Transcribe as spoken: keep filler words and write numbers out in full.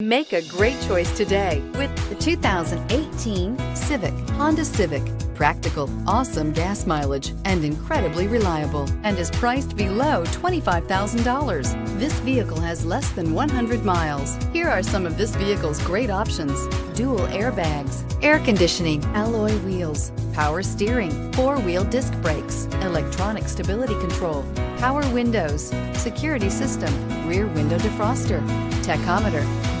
Make a great choice today with the two thousand eighteen Civic, Honda Civic. Practical, awesome gas mileage, and incredibly reliable, and is priced below twenty-five thousand dollars. This vehicle has less than one hundred miles. Here are some of this vehicle's great options: dual airbags, air conditioning, alloy wheels, power steering, four-wheel disc brakes, electronic stability control, power windows, security system, rear window defroster, tachometer.